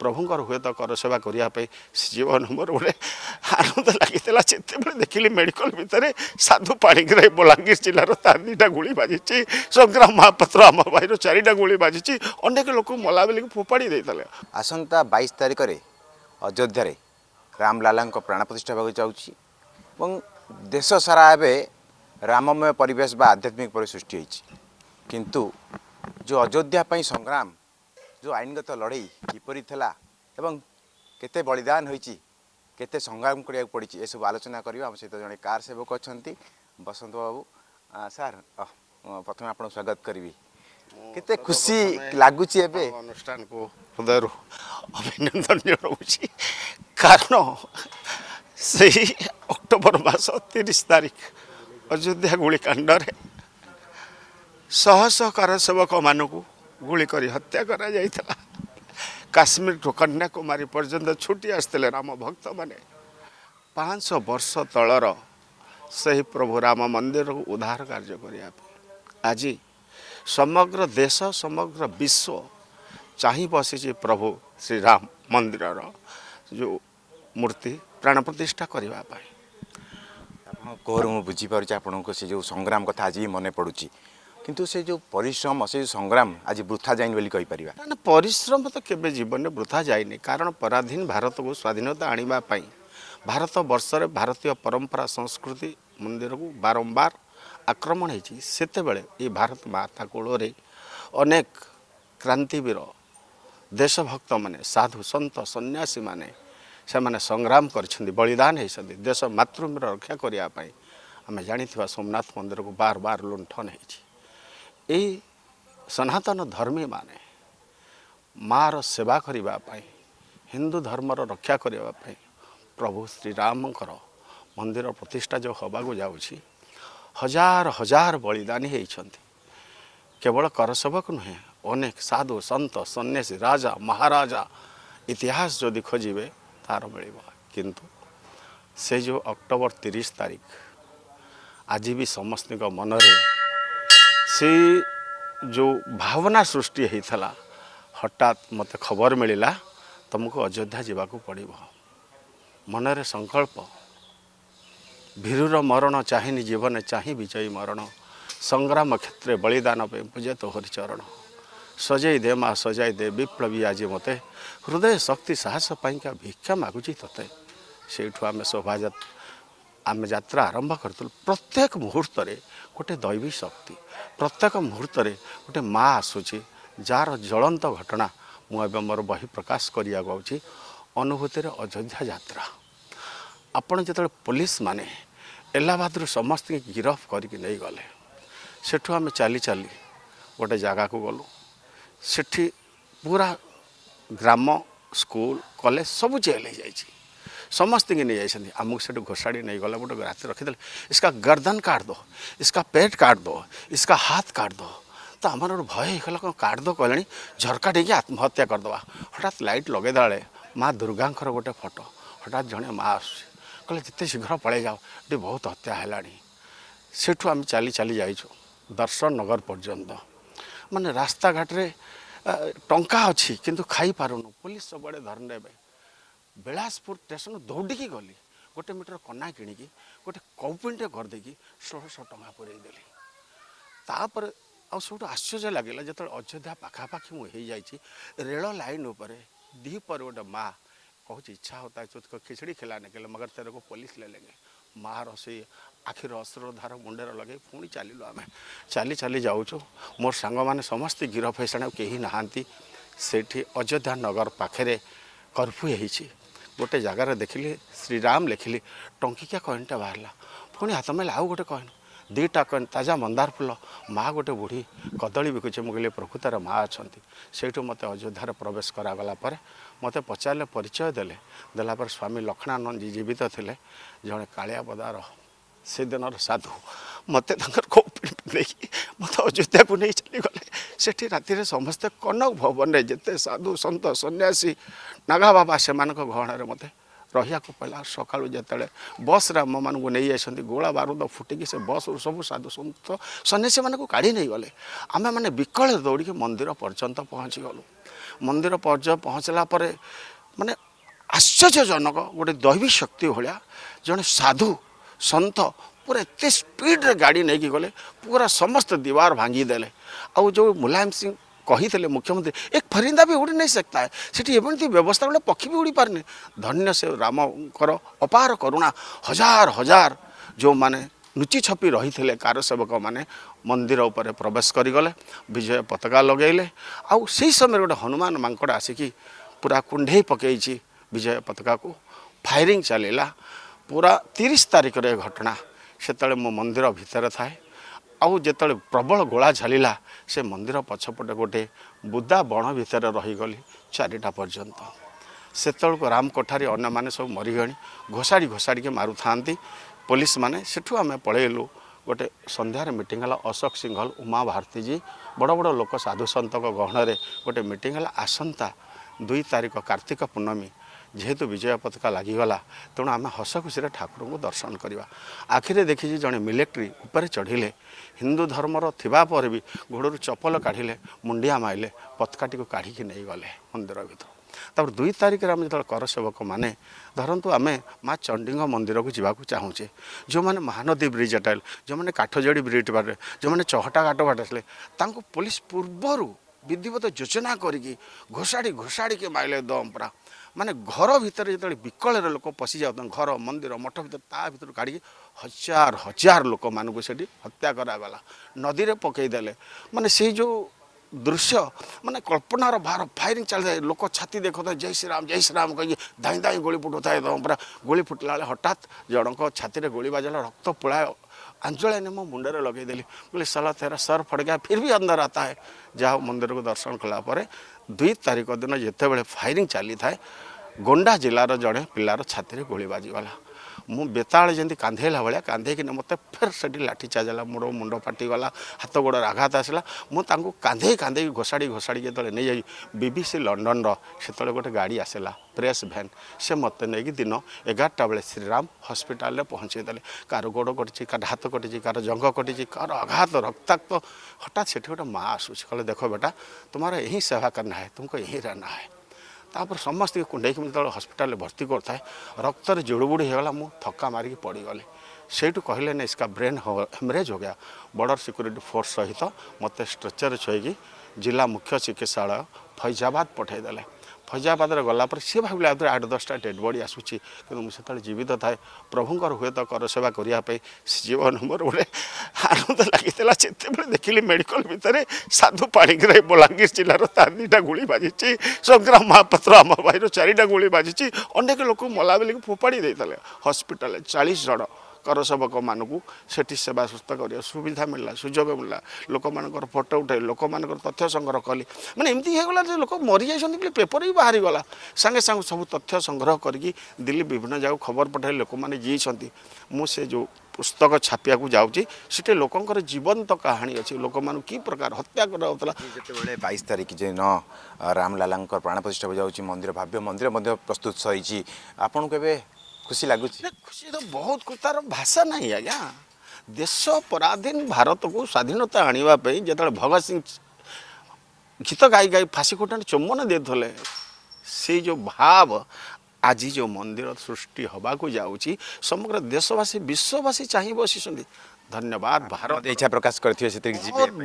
प्रभुंर हूँ तो कर सेवा करने जीवन मोर गोटे आनंद लगी जिते देखिली मेडिकल भितर साधु पाणिग्राही बलांगीर जिलार तार 2टा गोली बाजी संग्राम महापात्र आम भाईर 4टा गोली बाजी अनेक लोक मला बेली फोपाड़ी देते। आसंता 22 तारीख में अयोध्या रामलाला प्राण प्रतिष्ठा होगा चाहूँ। देश सारा एवं राममय परिवेश आध्यात्मिक पर सृष्टि किंतु जो अयोध्या संग्राम जो आईनगत लड़ई किपरी थला एवं केते बलिदान होईची केते संग्राम करिया पड़ीची एसब आलोचना करियो। हम सहित जड़े कार सेवक अच्छी बसंत बाबू सार प्रथम आपन स्वागत करी केते खुशी लगुची एबे अनुष्ठान को हृदय अभिनंदन जनाऊची कारण से अक्टोबर मास 30 तारीख अयोध्या गोलीकांड रे सहस कार सेवक मानकू गोली करी हत्या करा जाई थला। काश्मीर तो कन्याकुमारी पर्यंत छुट्टी आसते राम भक्त माने 500 वर्ष तलर से प्रभु राम मंदिर उद्धार कार्य करिया आज समग्र देश समग्र विश्व चाह बसी प्रभु श्री राम मंदिर जो मूर्ति प्राण प्रतिष्ठा करने कह रही बुझीपी आपण को जो संग्राम कथा आज भी मन पड़ुची किंतु से जो परिश्रम से जो संग्राम आज वृथा जाइन बोली कही परिवा ना परिश्रम तो केबे जीवन में वृथा जाइनि। कारण पराधीन भारत को स्वाधीनता आनिबा पाई भारत वर्ष रे भारतीय परंपरा संस्कृति मंदिर को बारंबार आक्रमण होती सेते बेले ये भारत माता कोल रे अनेक क्रांतिवीर देशभक्त माने साधु संत सन्यासी माने से माने संग्राम करछन्ति बलिदान होइसन्ति देश मातृभूमि रक्षा करिया पाई। हमें जानिथिबा सोमनाथ मंदिर को बार बार लुंठन होइछि। यही सनातन धर्मी माने मार सेवा करने हिंदू धर्म रक्षा करने प्रभु श्री राम मंदिर प्रतिष्ठा जो हवाक जाऊँगी हजार हजार बलिदानी होती केवल कर सेवक नुहे अनेक साधु संत सन्यासी राजा महाराजा इतिहास जदि खोजे तार मिल। किंतु से जो अक्टोबर 30 तारीख आज भी समस्त मनरे से जो भावना सृष्टि होता हठात मत खबर मिलला तुमको अयोध्या जावाक पड़ मनरे संकल्प भीरूर मरण चाहिनी जीवन चाह विजयी मरण संग्राम क्षेत्र बलिदान पे पूजे तो हरिचरण सजई दे माँ सजाई दे विप्लवी आज मत हृदय शक्ति साहस पाइका भिक्षा मागुची तते से आम शोभा आम यात्रा आरंभ करूँ। प्रत्येक मुहूर्त गोटे दैवी शक्ति प्रत्येक मुहूर्त गोटे माँ आसूची जार ज्वलंत घटना मुझे मोर बही प्रकाश करिया करवाऊँ अनुभूतिर अयोध्या यात्रा। आपण जो पुलिस माने इलाहाबाद समस्त गिरफ करके नहीं गले सेठु आम चली चली गोटे जगह को गलु सेठी पूरा ग्राम स्कूल कॉलेज सब जेल हो जाए समस्त नहीं जाती आमुक से घोषाड़ी नहीं गला गोटे रात रखीदे इसका गर्दन काट दो इसका पेट काट दो इसका हाथ काट दो तो आम गोटे भय होगा कौन काट दो कहले झरका टेक आत्महत्या करदे। हठात लाइट लगेदे माँ दुर्गा गोटे फोटो हठात जड़े माँ आसे जिते शीघ्र पलै जाओ ये बहुत हत्या है सेठू आम चली चली जाइु दर्शन नगर पर्यंत माने रास्ता घाटे टंका अच्छी किंतु खाई पारुनु पुलिस सब बड़े धरने बेलासपुर स्टेशन दौड़िकी गली गोटे मीटर कना कि गोटे कौपिनटे करदे 1600 टंका पूरेदेली। तापर आ सब आश्चर्य लगे जो अयोध्या पाखापाखी मुझे रेल लाइन उपर दीपर गोटे माँ कह इच्छा होता है तो खिचड़ी खिलाने के लिए मगर तेरे को पुलिस ले लेंगे माँ रही आखिर अश्र धार मुंडे लगे पुणी चलू आम चली चली जाऊँ। मोर सांग मैंने समस्त गिरफ हो कहीं नहांती सेठी अयोध्या नगर पाखे कर्फ्यू होती गोटे जगार देखिली श्रीराम लेखिली टंकिकिया कॉइनटा बाहरला पुणी हाथ मेला आउ गोटे कॉइन 2टा कॉइन ताजा मंदार फूल माँ गोटे बुढ़ी कदली बिकुचे मुझे प्रकृतर माँ अच्छा सेठू मत अयोध्यार प्रवेश करागला मत पचारे परिचय देलापर स्वामी लक्ष्मणानंद जी जीवित थे जड़े कालियापदार से दिन साधु मत मत अयोध्या को नहीं चलीगले सेठी राति समस्ते कनक भवन में जिते साधु सन्त सन्यासी नागा बाबा से गहन मत रहा पड़ा सका जिते बस राम मान नहीं आई गोला बारूद फुटिकी से बस सब साधु सन्त सन्यासी मान काढ़ी नहीं गले आम मैंने विकल दौड़ी मंदिर पर्यंत पहुँची गलु। मंदिर पर्याय पहुँचला माने आश्चर्यजनक गोटे दैवी शक्ति भाया जड़े साधु सन्त पूरा एत स्पीड्रे गाड़ी नहीं गले पूरा समस्त दीवार भांगीदेले। आउ जो मुलायम सिंह कही थे मुख्यमंत्री एक फरिंदा भी उड़ी नहीं सकता है सीठी एमती व्यवस्था गोटे पक्षी भी उड़ी पारे। धन्य से राम अपार करुणा हजार हजार जो माने लुचि छपी रही थे कार सेवक माने मंदिर उपर प्रवेश करगले विजय पताका लगेले। आउ से समय गोटे हनुमान मांकड़ आसिक पूरा कुंडे पकई विजय पताका को फायरिंग चलला पूरा 30 तारीख घटना से मो मंदिर भितर थाए। आउ जो प्रबल गोला झलिला से मंदिर पछपटे गोटे बुदा बण भितर रहीगली 4टा पर्यंत। सेतलको राम कोठारी अन्य माने सब मरीगणी घोषाड़ी घोषाड़ी के मारू था पुलिस माने सेठू आम पलैलु। गोटे संध्यार मीटिंग है अशोक सिंघल उमा भारती जी बड़ बड़ लोक साधु सत गहन गोटे मीटिंग है आसंता 2 तारीख कार्तिक पूर्णमी जेहेतु विजय पताका लगिगला तेणु आम हस खुशी ठाकुर को दर्शन करवा। आखिरी देखी जड़े मिलिट्री उपर चढ़िले हिंदू धर्मर थापर भी गोड़ चपल काढ़िले मुंडिया माइले पताकाटी को काढ़ नहीं गले मंदिर भितर। तब 2 तारीख आम जो कर सेवक मैंने धरतु आम माँ चंडी मंदिर को जावाक चाहूँचे जो मैंने महानदी ब्रिज हटाइल जो मैंने काठजोड़ी ब्रिज बाटे जो मैंने चहटा घाट बाटे पुलिस पूर्वर विधिवत योजना करी घोषाड़ी घोषाड़ी के माइले दम पूरा माने घर भितर जो विकल लोक पशि जाता घर मंदिर मठ भर ता भर काढ़ हजार हजार लोक मानू से हत्या करागला नदी में पकईदेले। माने से जो दृश्य माने कल्पनार बाहर फायरिंग चल जाए लोक छाती देखता है जय श्री राम कही दाई दाई गोली फुटू था पूरा गोली फुटला हठात जनक छाती रे गोली बाजला रक्त पोड़ा आंचल ने मो मुंडे लगेदेली बोले साला तेरा सर फट गया फिर भी अंदर आता है। जहाँ मंदिर को दर्शन कलापर 2 तारीख दिन जिते फायरिंग चली थाए गोंडा जिलार जड़े पिलार छाती रे गोली बाजीगला। मु बेताल जमी कांधेला भाया कांधेक मत फेर से लाठी चाजला मोड़ मुंड फाटीगला हाथ गोड़ आघात आसला। मुझे कांधे कांधे घोषाड़ी घोषाड़ी जो नहीं जा BBC लंडन से गोटे गाड़ी आसला प्रेस भैन से मत नहीं दिन 11टा बेले श्रीराम हस्पिटाल पहुँचेदेले। कार गोड़ कटिच कार हाथ कटिच कार जंग कटिच कार आघात रक्ताक्त। हठात से गोटे माँ आसूस कहे देख बेटा तुम्हारा यही सेवा करना है तुमको यही रहना है। तापर समस्त कुंडे जो हस्पिटाल भर्ती करता रक्त जुड़बुड़ होगा मुझ थका मारिकी पड़गली सेठू कहले ना इसका ब्रेन हेमरेज हो गया। बॉर्डर सिक्योरिटी फोर्स सहित मत स्ट्रेचर छुईकि जिला मुख्य चिकित्सालय फैजाबाद पठेदेले। फैजाबाद गलापर सी भाविले आदि 8-10टा डेड बॉडी आसूसी कितु मुझे जीवित थाए प्रभुंर हुए तो कर सेवा करने जीवन मोर गोटे आनंद लगी जिते देखिली मेडिकल भितर साधु पाणिग्राही बलांगीर जिलार 3टा गोली बाजी संग्राम महापात्र आम भाईर 4टा गोली बाजी अनेक लोक मलाबेली फोपाड़ी देते हस्पिटाल 40 जन कर सेवक मानक सेठी सेवा सुस्थ कर सुविधा मिलला सुजोग मिलला लोक मानकर फोटो उठाई लोक मानकर तथ्य संग्रह कली। माने एमती होगला जे लोक मरी जाइछन पेपर ही बाहरी गला संगे संगे सब तथ्य संग्रह करके दिल्ली विभिन्न जगह खबर पठाई लोक माने जीछंती। मु से जो पुस्तक छापिया को जाऊँगी सीटे लोकंर जीवंत कहानी अच्छी लोक मानू कि प्रकार हत्या कराला। जिते 22 तारीख जे न रामलाला प्राण प्रतिष्ठा को जाऊँगी मंदिर भाव्य मंदिर प्रस्तुत सही आपन के खुशी लगुच खुशी तो बहुत खुश तार भाषा ना आज्ञा। देश पराधीन भारत को स्वाधीनता आने जो भगत सिंह गीत गाई गाई फाँसी खुटा चुम्बन देते से जो भाव आज जो मंदिर सृष्टि हवा को जाऊँगी समग्र देशवासी विश्ववासी चाह बस धन्यवाद भारत इच्छा प्रकाश कर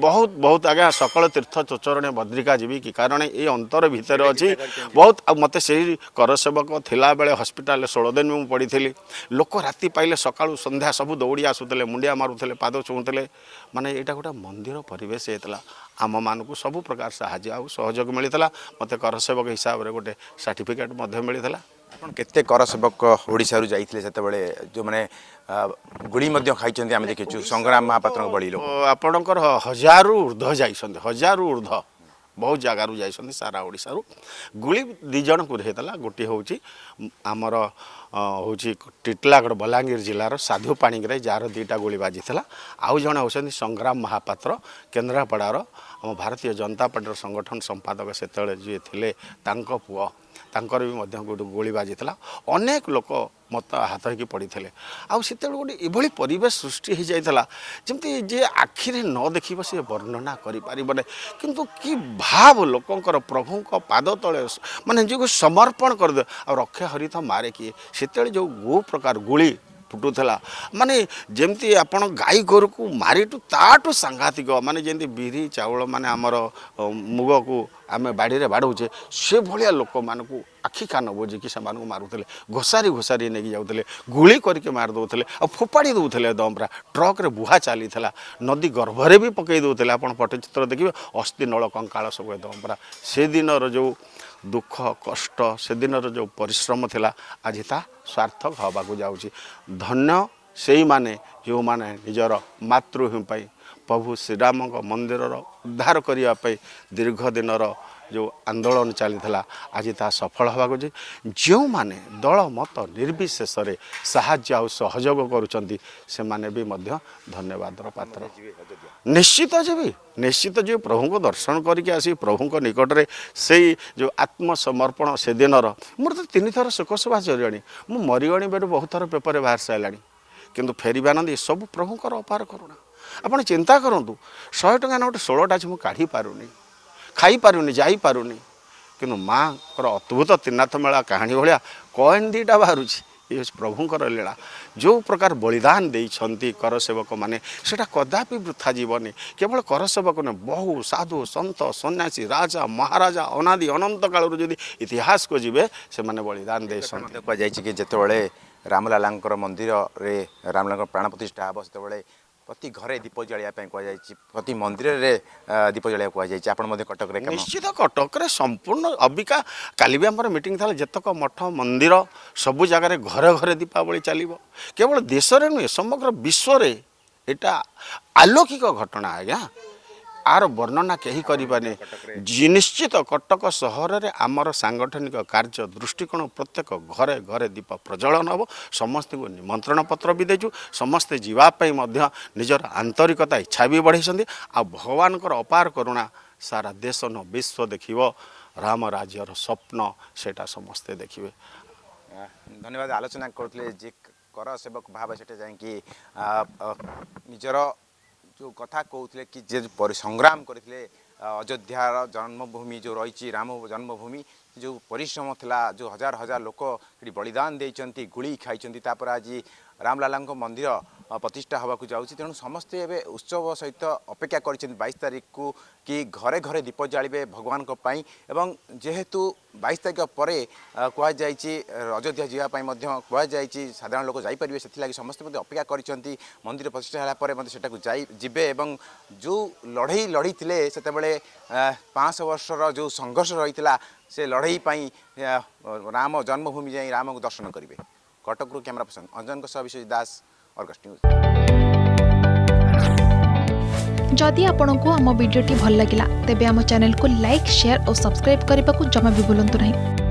बहुत बहुत आज्ञा सकल तीर्थ चोचरणे भद्रिका जीवी कि कारण ये अंतर भितर अच्छी बहुत मत से कर सेवक थिला बेले हस्पिटाल 16 दिन भी पड़ी थी लोक राति पाइले सकाळू संध्या सब दौड़ी आसूले मुंडिया मारूले पाद छुँले। माने यहाँ गोटे मंदिर परिवेश होता आम मानू सब प्रकार साहय आ सहयोग मिलता मत कर सेवक हिसाब से गोटे सर्टिफिकेट मिलता। केते कर सेवक ओडिशा रू जाइथिले सेतेबेले जो माने गुली मध्य खाइछन्ती आमे देखिछु संग्राम महापात्र बड़ी लोक आपणकर हजारु ऊर्ध्व जाइछन्ती हजारु ऊर्ध्व बहुत जगार जाइछन्ती सारा ओडिशा रू गुली 2 जन को हेतला गोटी होउची आमर होउची टिटलागढ़ बलांगीर जिलार साधु पाणिग्राही जार 2टा गोली बाजीथला। आउ जण होसन्ती संग्राम महापात्र केन्द्रापड़ार आम भारतीय जनता पार्टी संगठन संपादक सेतेबेले जे थिले तांको पुओ तांकर भी गोली बाजी अनेक लोक मत आहत होगी पड़ी थे आते गोटे ये परेश सृष्टि हो जाता जमी जे आखिरी न देख से वर्णना करें किंतु कि भाव लोकंर प्रभु पाद तले मानने जो समर्पण करदे आ रक्षा हरित मारे किए से जो गो प्रकार गुली फुटुला माने जमती आपण गाई गोर को मारिटू ताटू सांघातिक माने जमती बिरी चावल माने आमर मुग को आम बाड़ी में बाड़ौचे से भाया लोक मान आखि कान बोझिकी से मारुले घोसारी घोसारी नहीं जाते गुली करके मार दौले आ फोपाड़ी दौले दमरा ट्रक रे बुहा चली नदी गर्भरे भी पकई दौले आप पटचित्र देखिए अस्थि नल कंकाल सब दमरा से दिन जो दुख कष्ट से दिन जो परिश्रम थिला आज ता सार्थक होगा जाऊँगी। धन्य से माने जो माने निजर मातृभूमि पाई प्रभु श्रीराम मंदिर उद्धार करने दीर्घ दिन जो आंदोलन चली आज ता सफल होगा जो माने दल मत निर्विशेष साहाय्य और सहयोग करुँच से माने भी मध्य धन्यवाद पात्र निश्चित जी निश्चित जी प्रभु को दर्शन करके आसी प्रभु को निकट रे से जो आत्मसमर्पण से दिन मोर तो 3 थर शोकसभा चलिए मु मरीगणी बेड बहुत थर पेपर बाहर सारा किंतु फेरवा नदी सब प्रभुकर अपार करुणा आपड़ चिंता करूँ 100 टंका ना गोटे 16टा अच्छी काढ़ी पारुनी खाई पारुनी जाई पारुनी किंतु माँ को अद्भुत त्रिनाथ मेला कहानी भाया कॉइन 2टा बाहर ये प्रभुंर लीला जो प्रकार बलिदान देइछंती कर सेवक माने सेटा कदापि वृथा जीवन केवल कर सेवक ने बहु साधु संत सन्यासी राजा महाराजा अनादि अनंत कालर जदि इतिहास को जीवे से माने बलिदान देइछंती। जेतेबेले रामलालांकर मंदिर रे रामलालांकर प्राण प्रतिष्ठा हे सेतेबेले प्रति घरे दीप जलियापी कहुई प्रति मंदिर रे दीप जलिया कहुई आप कटक निश्चित कटक रे संपूर्ण अबिका काली भी आम मीटिंग था जतक मठ मंदिर सबू जगार घरे घरे दीपावली चलो केवल देश में नुहे समग्र विश्व एटा आलौकिक घटना आज्ञा आर वर्णना कहीं करें निश्चित कटक सहर में आमर सांगठनिक कार्य दृष्टिकोण प्रत्येक घरे घरे दीप प्रज्वलन हे समस्त को निमंत्रण पत्र भी देचु समस्ते जावाई निजर आंतरिकता इच्छा भी बढ़ाई आ भगवान अपार करुणा सारा देश न विश्व देखिब राम राज्यर स्वप्न सेटा समस्ते देखिए। धन्यवाद। आलोचना करते कर सेवक भाव से निजर जो कथा कहते कि जे संग्राम करते अयोध्यार जन्मभूमि जो रही राम जन्मभूमि जो परिश्रम थिला जो हजार हजार लोक बलिदान देइचंती गुली खाइचंती तापर आज रामलाला मंदिर प्रतिष्ठा होगा जाऊँगी तेणु समस्ते एवं उत्सव सहित अपेक्षा कर 22 तारीख को कि घरे घरे दीप जालिबे भगवान एवं जेहेतु 22 तारीख पर कहुई अयोध्या जावाई कहुई साधारण लोक जापारे से समस्ते अपेक्षा कर मंदिर प्रतिष्ठा होगापे जो लड़े लड़ी थे से 500 वर्षर जो संघर्ष रही से लड़ई पाई राम जन्मभूमि जाई राम को दर्शन करेंगे। कटक रु camera person Anjan Biswajit Das Argus news. जदि आपण को आम भिडी भल लगा तेब आम चैनल को लाइक शेयर और सब्सक्राइब करने को जमा भी भूलु नहीं।